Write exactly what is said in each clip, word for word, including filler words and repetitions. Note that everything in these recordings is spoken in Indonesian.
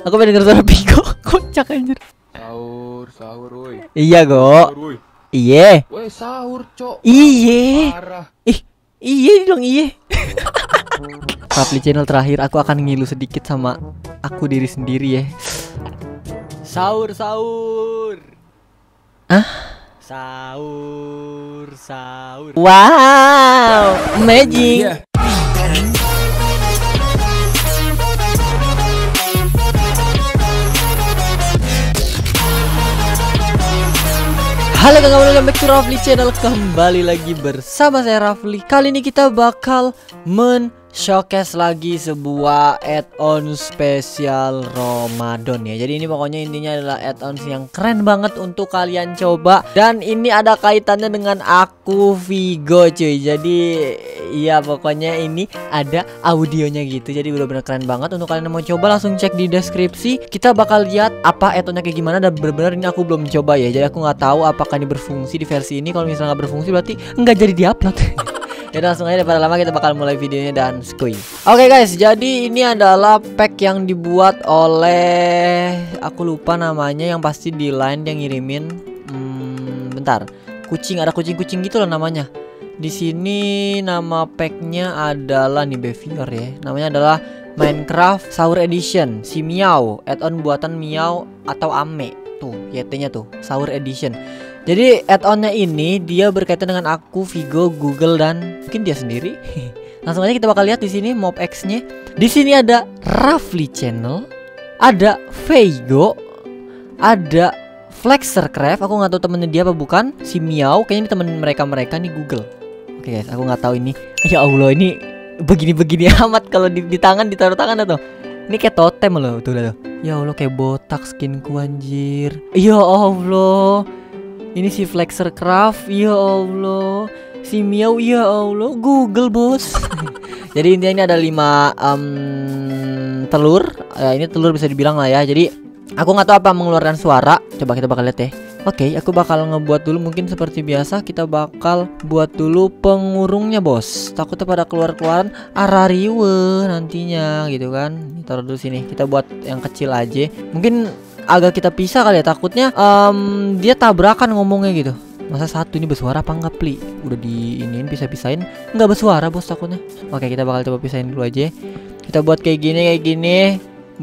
Aku pengen denger suara Veigo. Kocak anjir. Sahur, sahur woi. Iya, Go. Iye. Woi, sahur, Cok. Iye. Ih, iye dong, iye. Rafli channel terakhir, aku akan ngilu sedikit sama aku diri sendiri ya. Sahur, sahur. Ah? Sahur, sahur. Wow, amazing. Halo kawan-kawan, welcome back to Rafli channel. Kembali lagi bersama saya Rafli. Kali ini kita bakal men-showcase lagi sebuah add-on spesial Ramadan ya. Jadi ini pokoknya intinya adalah add-on yang keren banget untuk kalian coba. Dan ini ada kaitannya dengan aku Veigo cuy. Jadi iya pokoknya ini ada audionya gitu. Jadi bener-bener keren banget. Untuk kalian yang mau coba langsung cek di deskripsi. Kita bakal lihat apa add-onnya kayak gimana. Dan bener-bener ini aku belum coba ya. Jadi aku nggak tahu apakah ini berfungsi di versi ini. Kalau misalnya nggak berfungsi berarti nggak jadi diupload. Jadi langsung aja daripada lama kita bakal mulai videonya dan skuy. Oke okay guys, jadi ini adalah pack yang dibuat oleh aku lupa namanya yang pasti di line yang ngirimin. Hmm, bentar. Kucing, ada kucing-kucing gitu loh namanya. Di sini nama packnya adalah nih Bevior ya. Namanya adalah Minecraft Sahur Edition si Miao, add-on buatan Miao atau Ame. Tuh, Y T-nya tuh, Sahur Edition. Jadi add-onnya ini dia berkaitan dengan aku Veigo, Google dan mungkin dia sendiri. Langsung aja kita bakal lihat di sini mob X-nya. Di sini ada Rafli Channel, ada Veigo, ada FlexerCraft. Aku nggak tahu temennya dia apa bukan. Si Miao kayaknya ini temen mereka-mereka nih Google. Oke guys, aku nggak tahu ini. Ya Allah, ini begini-begini amat kalau di, di tangan ditaruh tangan atau ini kayak totem loh, tuh udah. Ya Allah, kayak botak skinku anjir. Ya Allah. Ini si FlexerCraft, ya Allah. Si Miao, ya Allah. Google bos. Jadi intinya ini ada lima um, telur. Ya, ini telur bisa dibilang lah ya. Jadi aku nggak tahu apa mengeluarkan suara. Coba kita bakal lihat ya. Oke, okay, aku bakal ngebuat dulu mungkin seperti biasa. Kita bakal buat dulu pengurungnya bos. Takutnya pada keluar-keluaran arariwe nantinya gitu kan. Taruh dulu sini. Kita buat yang kecil aja. Mungkin agak kita pisah kali ya. Takutnya um, dia tabrakan ngomongnya gitu. Masa satu ini bersuara apa enggak pli? Udah diinin pisah-pisahin nggak bersuara bos takutnya. Oke, okay, kita bakal coba pisahin dulu aja. Kita buat kayak gini, kayak gini.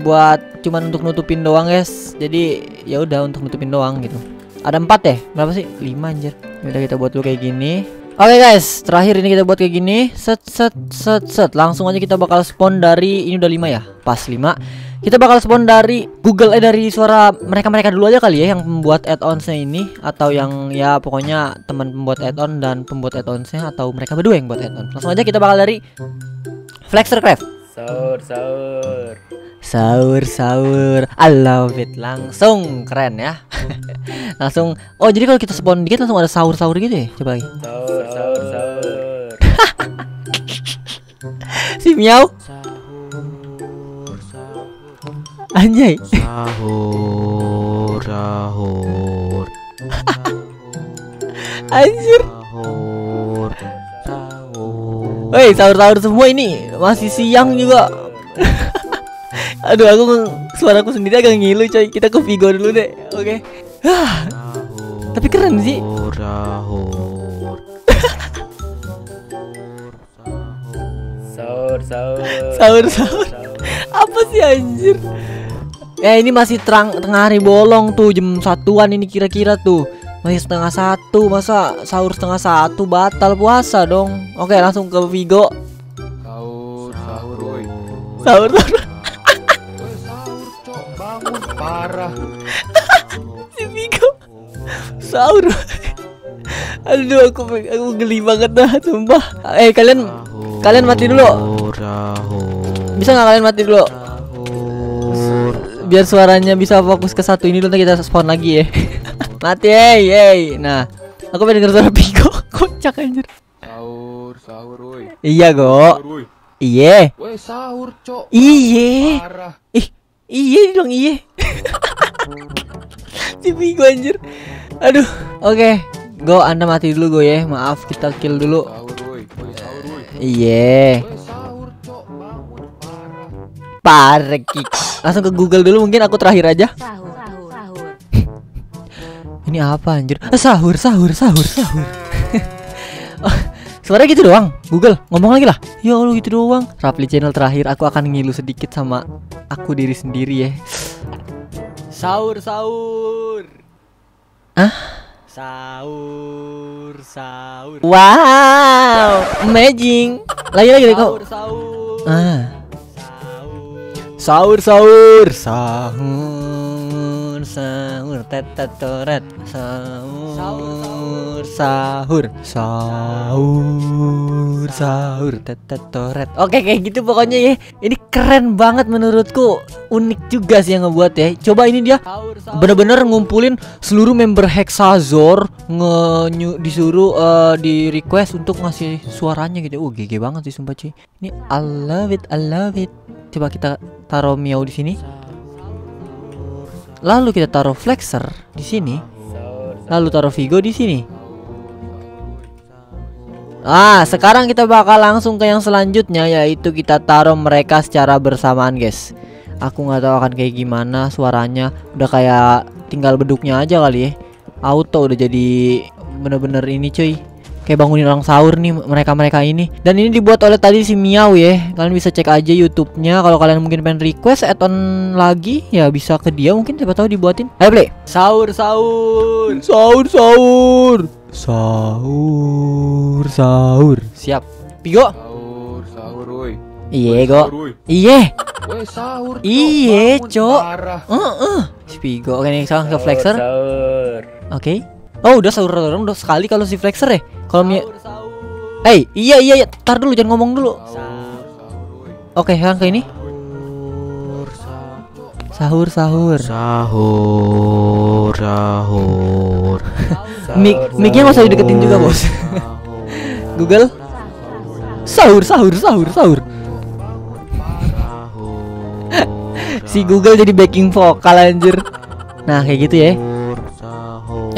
Buat cuman untuk nutupin doang guys. Jadi ya udah untuk nutupin doang gitu. Ada empat ya? Berapa sih? lima anjir. Udah kita buat dulu kayak gini. Oke okay guys, terakhir ini kita buat kayak gini. Set set set set. Langsung aja kita bakal spawn dari ini udah lima ya. Pas lima. Kita bakal spawn dari Google eh dari suara mereka-mereka dulu aja kali ya yang membuat add-ons-nya ini atau yang ya pokoknya teman pembuat add-on dan pembuat add-ons-nya atau mereka berdua yang buat add-on. Langsung aja kita bakal dari FlexerCraft. Sahur, sahur. Sahur, sahur. I love it. Langsung keren ya. Langsung. Oh, jadi kalau kita spawn dikit langsung ada sahur-sahur gitu ya. Coba lagi. Sahur, sahur, sahur. Si Miao. Sahur, sahur. Anjay. Sahur, sahur. Anjir. Sahur. Woi, sahur-sahur semua ini. Masih siang juga. Aduh, aku suaraku sendiri agak ngilu coy. Kita ke Veigo dulu deh. Oke. Okay. Tapi keren sih. Sahur, sahur. Sahur, sahur. Apa sih anjir? Ya eh, ini masih terang tengah hari bolong tuh, jam satuan ini kira-kira tuh. Masih setengah satu, masa sahur setengah satu batal puasa dong. Oke, langsung ke Veigo. Sahur, sahur, woy. Sahur, sahur. Sahur, cok, bangun parah. Si Veigo. Sahur. Aduh, aku aku geli banget dah, sumpah. Eh, kalian kalian mati dulu. Bisa nggak kalian mati dulu? Biar suaranya bisa fokus ke satu ini dulu, nanti kita spawn lagi ya. Mati hey, hey. Nah, aku pengen denger suara Veigo. Kocak anjir. Sahur, sahur woi. Iya, Go. Iye. Woi, sahur, Cok. Iye. Ih, iye dong, iye. Si Veigo anjir. Aduh, oke. Okay. Go, Anda mati dulu, Go ya. Maaf, kita kill dulu. Sahur woi. Iye. Parkik. Langsung ke Google dulu, mungkin aku terakhir aja. Sahur, sahur, sahur. Ini apa anjir? Sahur, sahur, sahur, sahur. Oh, suaranya gitu doang. Google, ngomong lagi lah. Ya Allah, gitu doang. Rafli channel terakhir, aku akan ngilu sedikit sama aku diri sendiri ya. Sahur, sahur. Ah? Sahur, sahur. Wow, amazing. Lagi lagi kok. Sahur, sahur. Ah. Sahur, sahur, sahur, sahur, tetet toret. Sahur, sahur, sahur, sahur, tetet toret. Oke, kayak gitu pokoknya ya. Ini keren banget menurutku. Unik juga sih yang ngebuat ya. Coba ini dia bener-bener ngumpulin seluruh member Hexazor, nge disuruh uh, di request untuk ngasih suaranya gitu. Oh, gege banget sih sumpah cuy. Ini I love it, I love it. Coba kita taruh Miao di sini. Lalu kita taruh Flexer di sini. Lalu taruh Veigo di sini. Ah, sekarang kita bakal langsung ke yang selanjutnya, yaitu kita taruh mereka secara bersamaan, guys. Aku nggak tahu akan kayak gimana suaranya. Udah kayak tinggal beduknya aja kali ya. Auto udah jadi bener-bener ini, cuy. Kayak bangunin orang sahur nih mereka-mereka ini. Dan ini dibuat oleh tadi si Miao ya. Kalian bisa cek aja YouTube-nya. Kalau kalian mungkin pengen request add-on lagi, ya bisa ke dia mungkin, siapa tahu dibuatin. Ayo play. Sahur sahur. Sahur sahur. Sahur sahur. Siap. Pigo. Sahur sahur woi. Iye go. Iye. Woi sahur. Iye, Cok. Heeh. Si Pigo. Oke, nih sekarang ke Flexer. Sahur. Oke. Oh, udah sahur orang udah sekali kalau si Flexer ya. Kalau Mia, hey, iya iya, iya. Tar dulu jangan ngomong dulu. Oke, okay, yang ke ini. Sahur sahur. Sahur sahur. Mik miknya nggak usah dideketin juga bos. Google. Sahur sahur sahur sahur. Si Google jadi backing vokal anjir. Nah kayak gitu ya.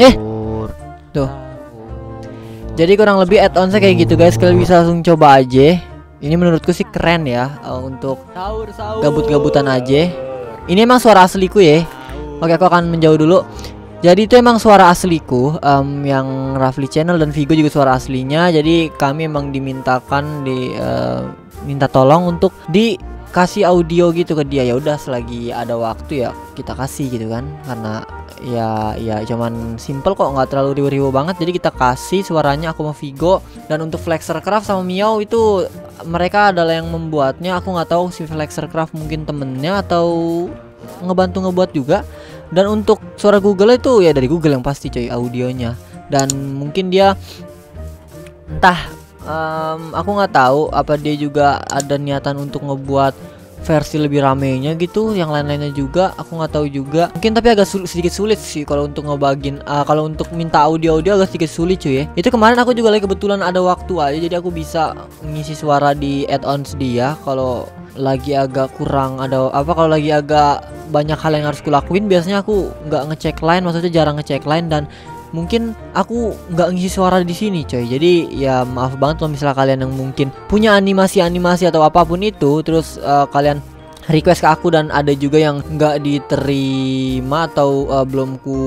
Eh. Tuh. Jadi kurang lebih add-on saya kayak gitu guys. Kalian bisa langsung coba aja. Ini menurutku sih keren ya, uh, untuk gabut-gabutan aja. Ini emang suara asliku ya. Oke, aku akan menjauh dulu. Jadi itu emang suara asliku, um, yang Rafli channel dan Veigo juga suara aslinya. Jadi kami emang dimintakan di uh, minta tolong untuk dikasih audio gitu ke dia. Ya udah selagi ada waktu ya kita kasih gitu kan. Karena ya ya cuman simple kok, nggak terlalu riuh-riuh banget. Jadi kita kasih suaranya aku mau Veigo, dan untuk FlexerCraft sama Miao itu mereka adalah yang membuatnya. Aku nggak tahu si FlexerCraft mungkin temennya atau ngebantu ngebuat juga. Dan untuk suara Google itu ya dari Google yang pasti coy audionya, dan mungkin dia entah um, aku nggak tahu apa dia juga ada niatan untuk ngebuat versi lebih ramenya gitu, yang lain-lainnya juga aku nggak tahu juga mungkin, tapi agak sulit, sedikit sulit sih kalau untuk ngebagin, uh, kalau untuk minta audio-audio agak sedikit sulit cuy ya. Itu kemarin aku juga lagi kebetulan ada waktu aja, jadi aku bisa ngisi suara di add-ons dia. Kalau lagi agak kurang ada apa, kalau lagi agak banyak hal yang harus kulakuin, biasanya aku nggak ngecek line, maksudnya jarang ngecek line, dan mungkin aku nggak ngisi suara di sini coy. Jadi ya maaf banget kalau misalnya kalian yang mungkin punya animasi-animasi atau apapun itu, terus uh, kalian request ke aku dan ada juga yang nggak diterima atau uh, belum ku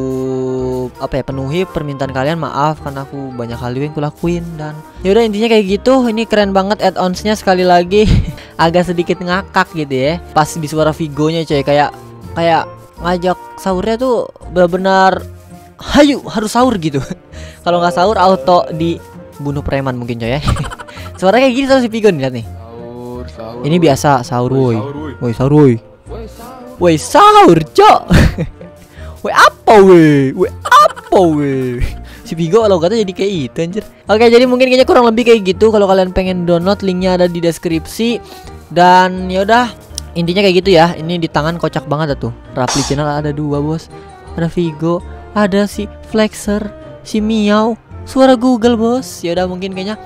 apa ya penuhi permintaan kalian, maaf karena aku banyak hal yang kulakuin. Dan ya udah intinya kayak gitu. Ini keren banget add-onsnya sekali lagi. Agak sedikit ngakak gitu ya pas di suara Veigonya coy, kayak kayak ngajak sahurnya tuh benar-benar hayu harus sahur gitu. Kalau nggak sahur auto dibunuh preman mungkin coy ya. Suaranya kayak gini sama si Veigo nih, lihat nih. Sahur, sahur. Ini biasa sahur woi. Woi sahur woi. Woi sahur cok. Woi apa woi? Woi apa woi? Si Veigo kalau kata jadi kayak itu anjir. Oke, jadi mungkin kayaknya kurang lebih kayak gitu. Kalau kalian pengen download, linknya ada di deskripsi. Dan yaudah intinya kayak gitu ya. Ini di tangan kocak banget tuh. Rafli channel ada dua bos. Ada Veigo, ada si Flexer, si Miao, suara Google bos. Ya udah mungkin kayaknya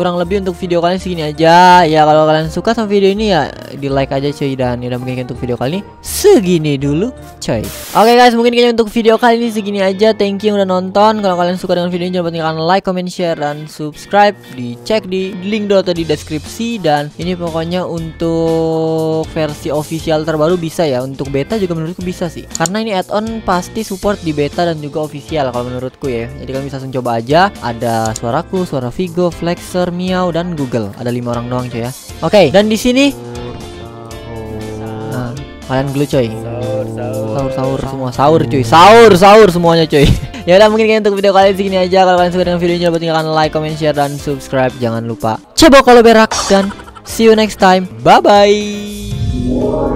kurang lebih untuk video kali ini segini aja. Ya kalau kalian suka sama video ini ya di like aja cuy. Dan ya udah mungkin untuk video kali ini segini dulu. coy. Oke guys, mungkin kayaknya untuk video kali ini segini aja. Thank you udah nonton. Kalau kalian suka dengan video ini, jangan lupa tinggalkan like, comment, share, dan subscribe. Dicek di link atau di deskripsi. Dan ini pokoknya untuk versi official terbaru bisa ya. Untuk beta juga menurutku bisa sih, karena ini add-on pasti support di beta dan juga official kalau menurutku ya. Jadi kalian bisa langsung coba aja. Ada suaraku, suara Veigo, Flexer, Miao, dan Google. Ada lima orang doang coy ya. Oke, dan di sini nah, kalian dulu coy. Sahur, sahur semua, sahur cuy, sahur, sahur semuanya cuy. Ya udah, mungkin untuk video kali ini segini aja. Kalau kalian suka dengan videonya, jangan lupa tinggalkan like, comment, share, dan subscribe. Jangan lupa cebok kalau berak, dan see you next time. Bye bye.